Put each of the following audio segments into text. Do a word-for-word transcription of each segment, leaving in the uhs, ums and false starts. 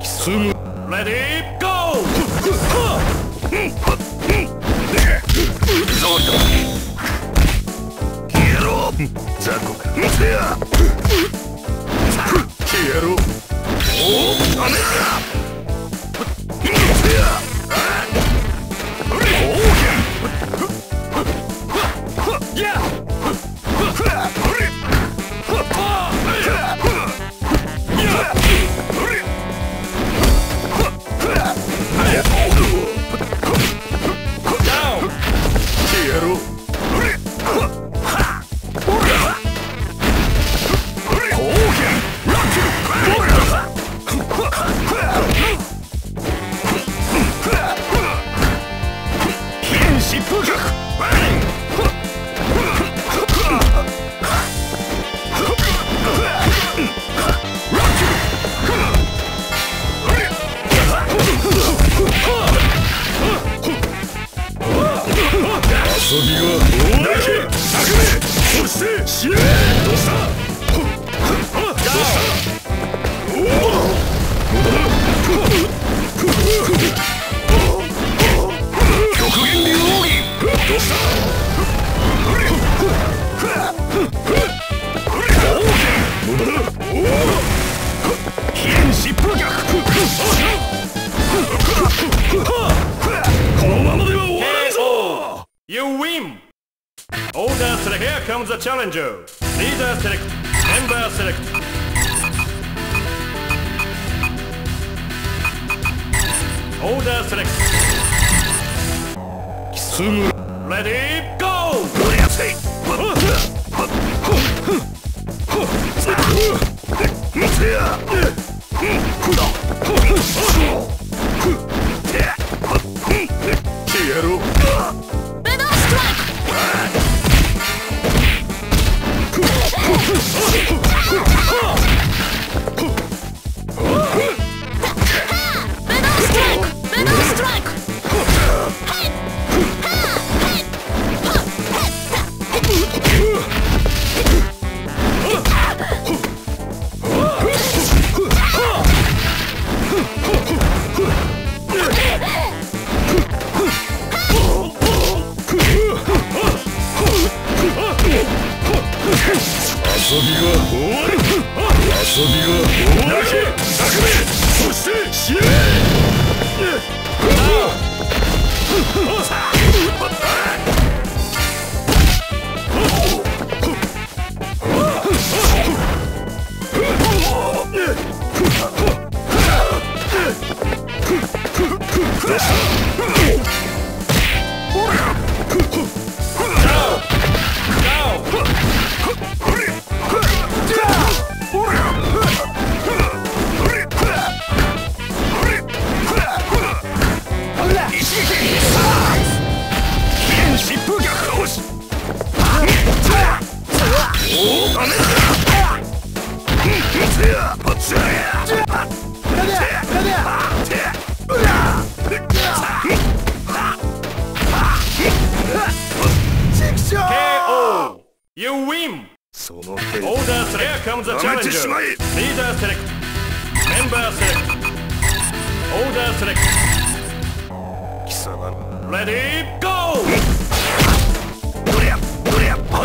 Let it go! You win! Order select. Here comes the challenger. Leader select. Member select. Order select. Kisumu. Ready, go! K O. You win. Order select. Here comes the challenger. Leader select. Member select. Order select. Ready, go! Now! Now!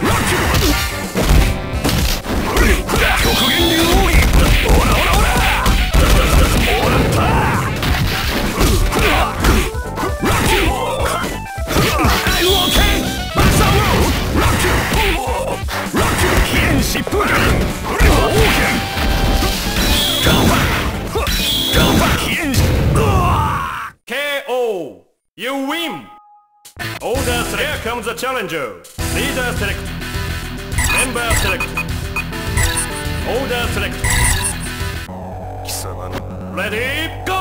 Rock you! challenger. Leader select. Member select. Order select. Ready, go!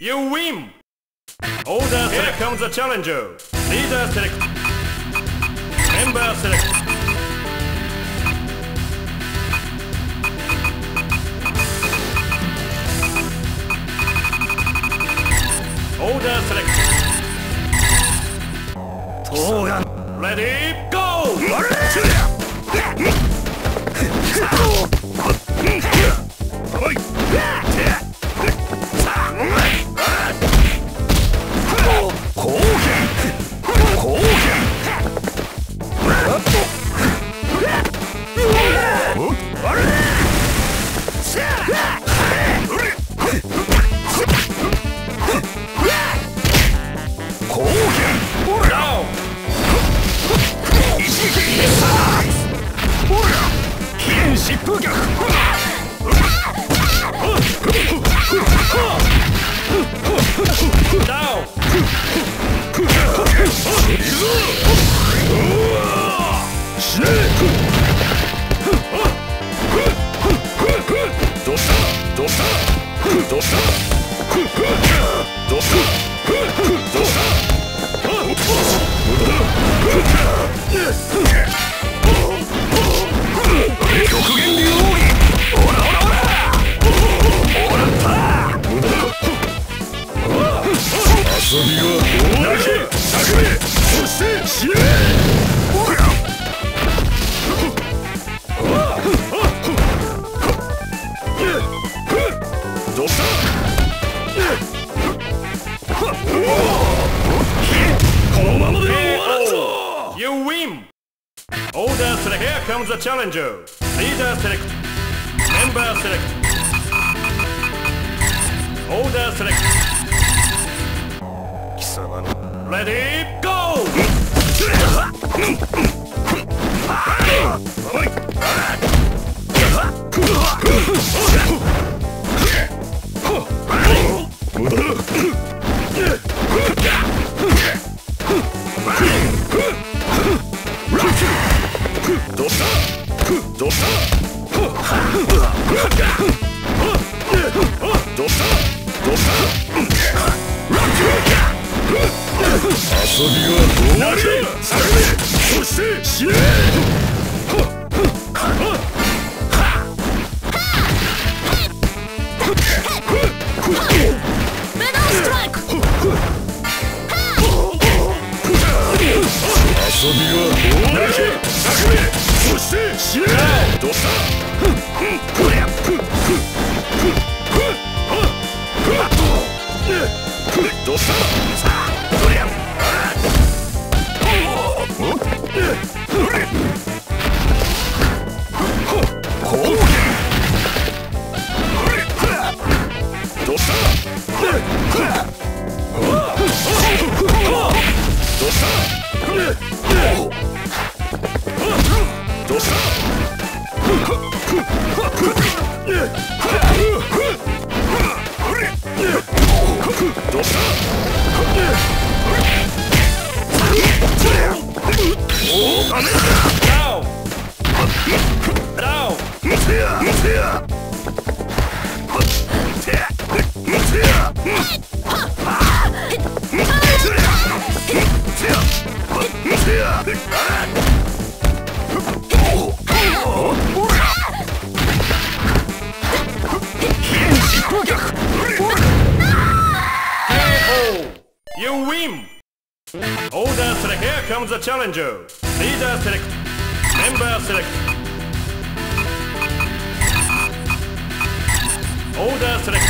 You win! Order select. Here comes the challenger. Leader select. Member select. Order select. Ready, go! You win! Order select. Here comes the challenger. Leader select. Member select. Order select. Ready, go! Yeah! Challenger, leader select, member select, order select.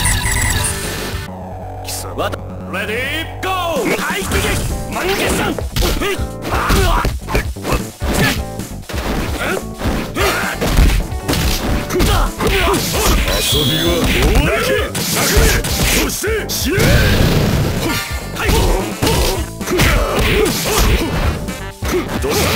What? Ready, go! I get Mangesan! Kuda! どうした？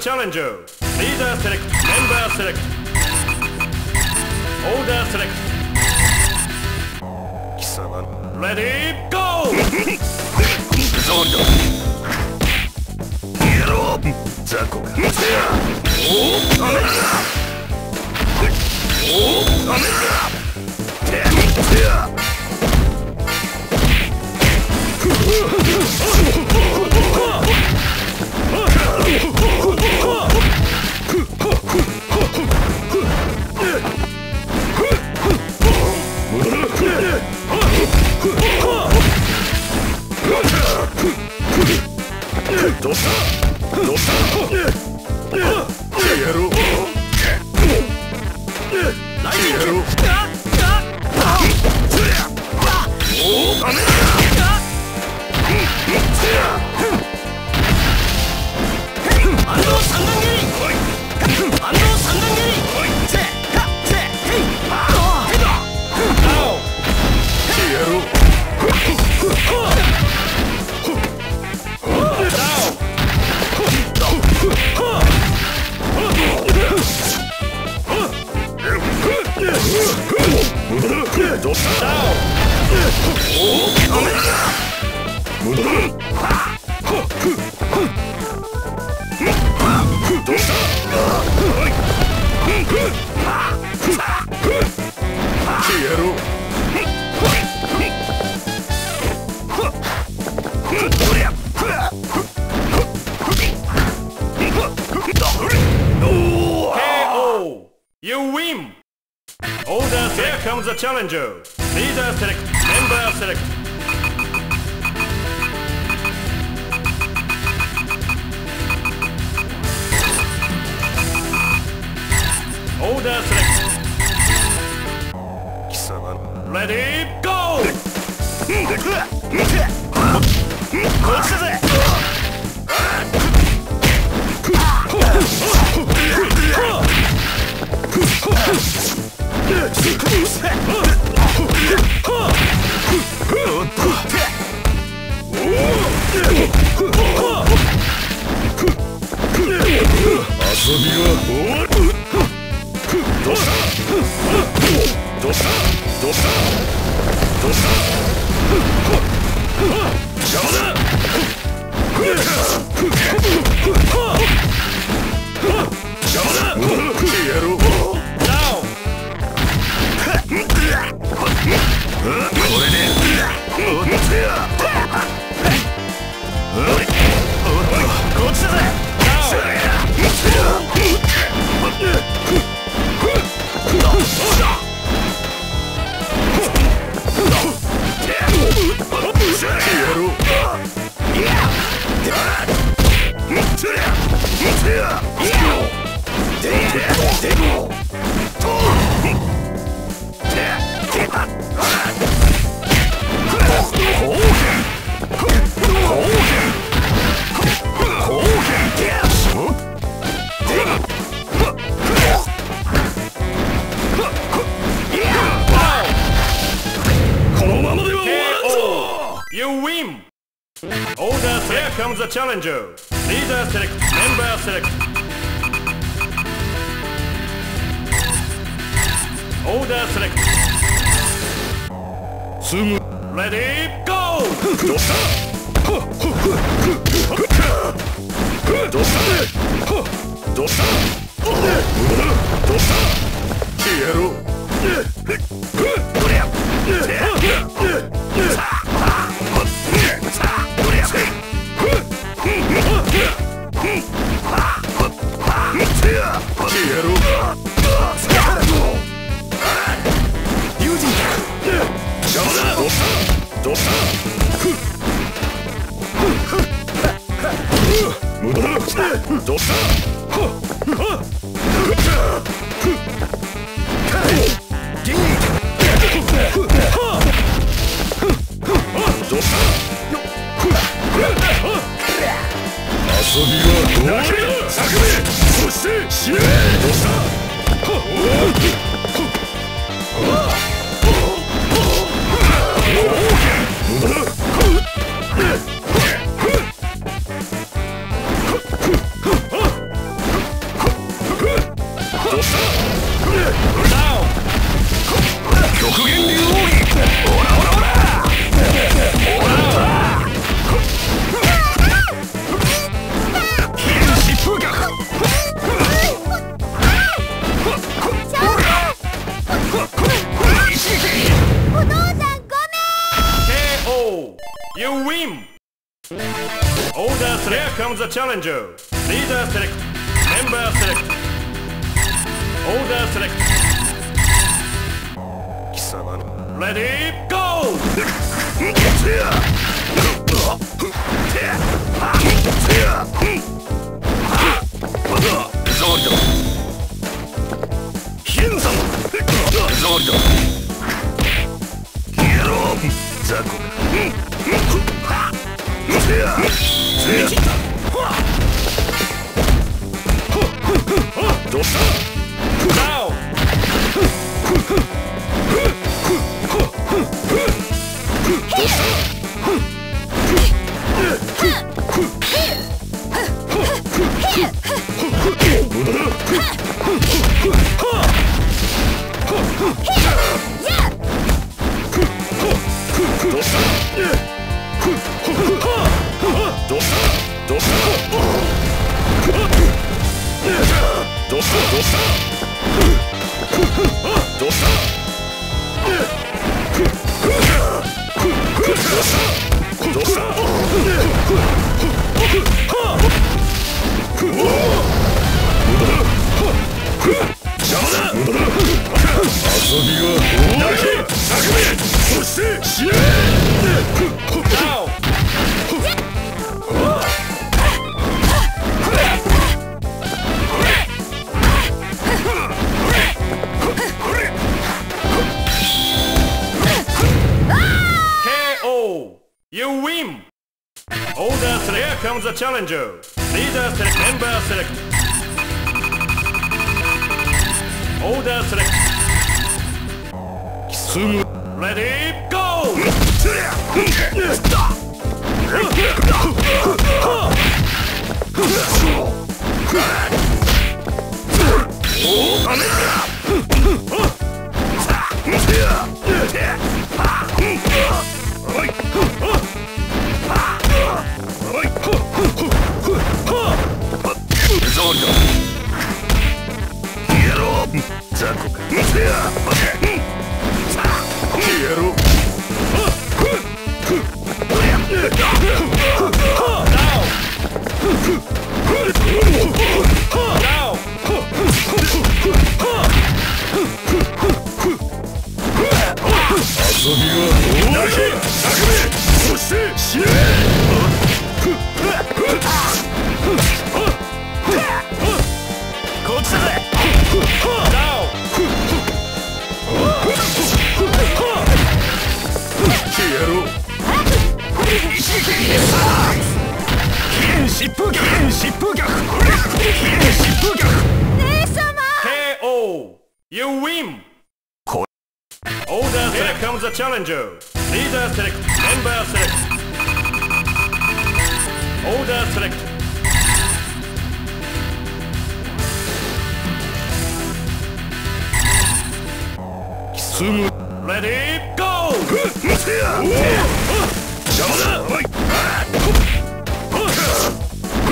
Challenger, leader select, member select, order select. Ready, go! Zondo. Hero, Zako. Oh, America. Oh, America. Challenger, leader select, member select. Order select. Ready, go! Let's go! Comes the challenger. Leader select. Member select. Order select. Sumo. Ready? Go! Dosa. Dosa. Dosa. Dosa. Hero. Challenger. Leader select. Member select. Order select. Ready? Go! Zordo. Hinzo. Zordo. Hero. Zaku. Now! Challenger. Leader select. Member select. Order select. Sumo. Ready? Go! You win! Order here comes the challenger! Leader select! Member select! Order select! Ready? Go! K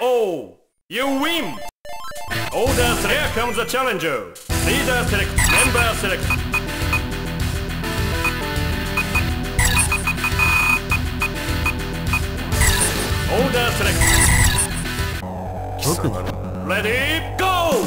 O. You win! Order select. Here comes the challenger. Leader select. Member select. Order select. Ready? Go!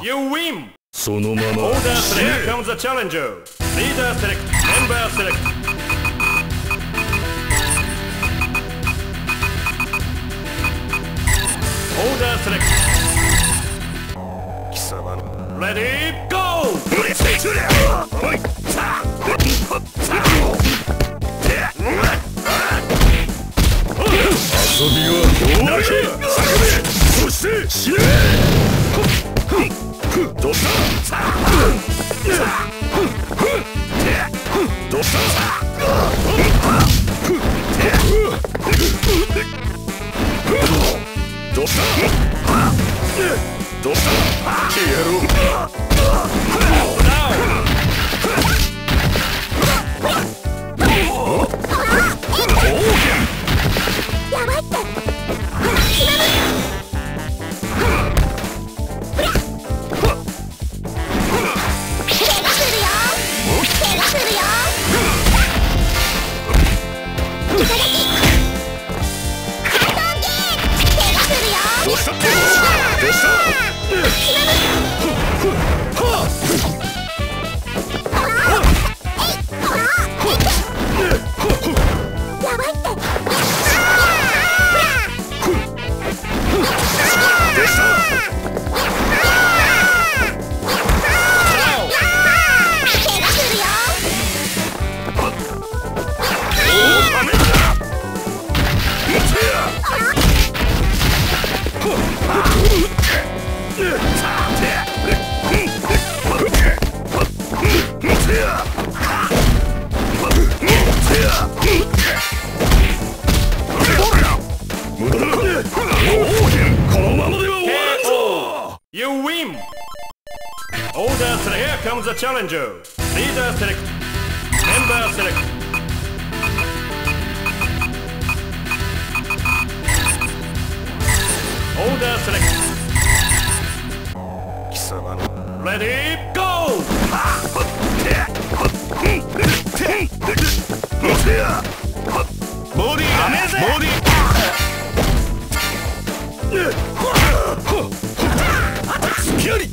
You win! Order select. Here comes the challenger. Leader select. Member select. Order select. Ready? Go! Dosa! K O You win! Order select. Here comes the challenger. Leader select. Member select. Order select. Ready, go! Body, body. Security. You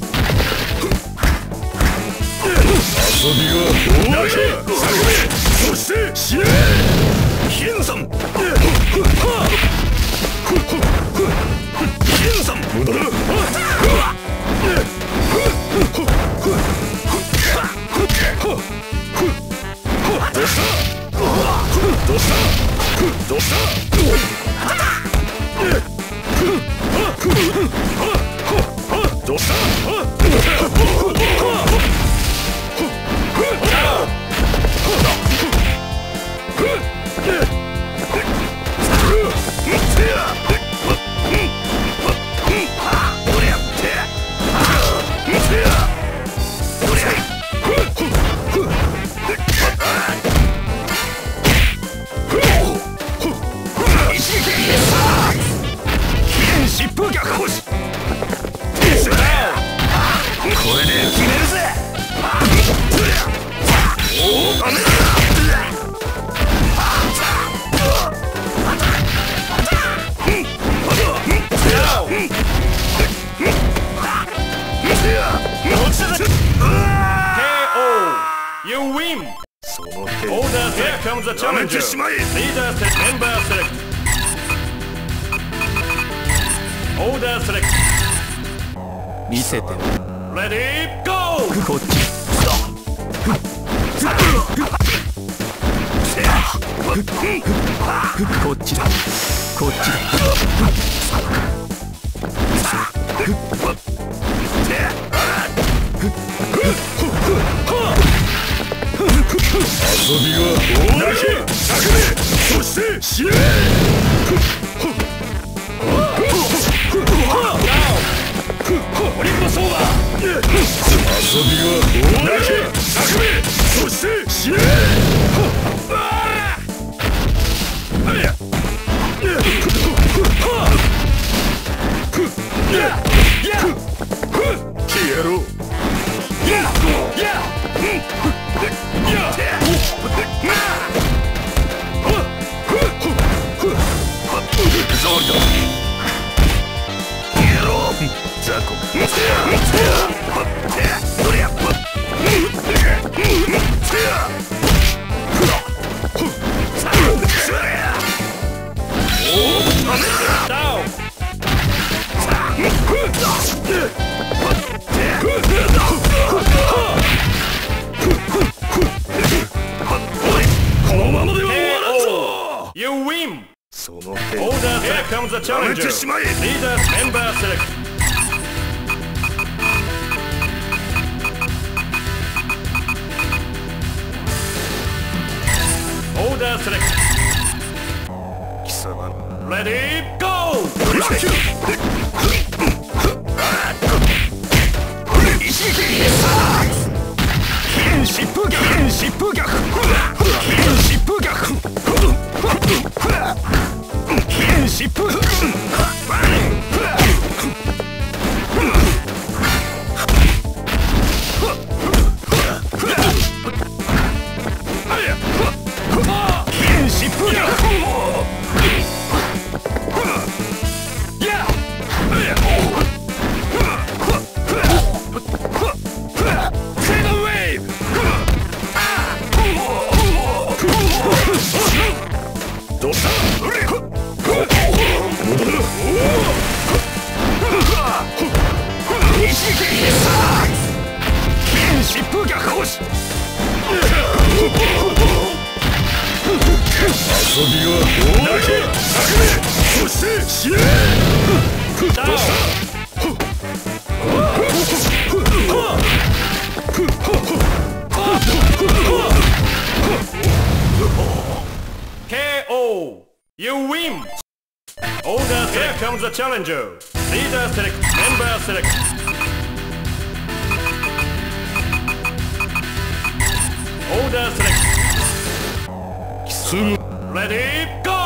win! Order here comes the challenger! Leader select, member select! Order select! Ready, go! You win! Order, here comes the challenger! Leader, member select! Order select! Ready, go! K O You win! Order select comes the challenger. Leader select, member select. Order select. Ready, go!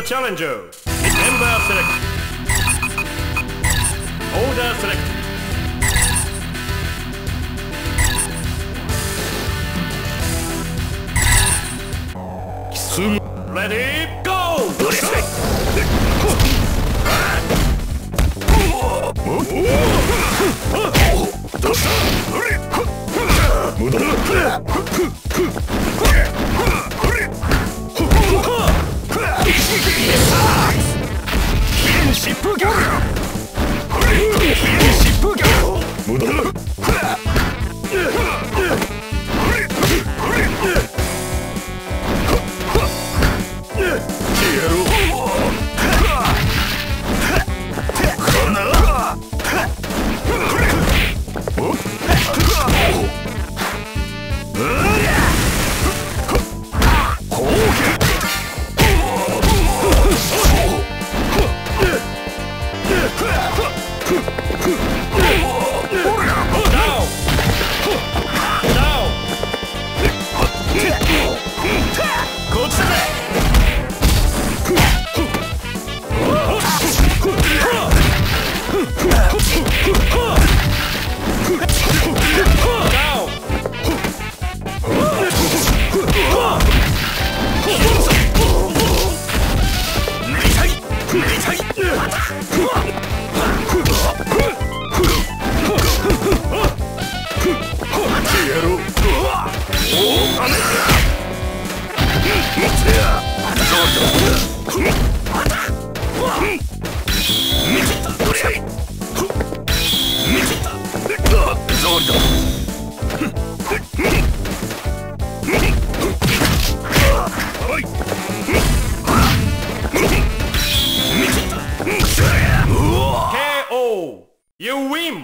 Challenger. Member select. Order select. Soon. Ready, go! You win!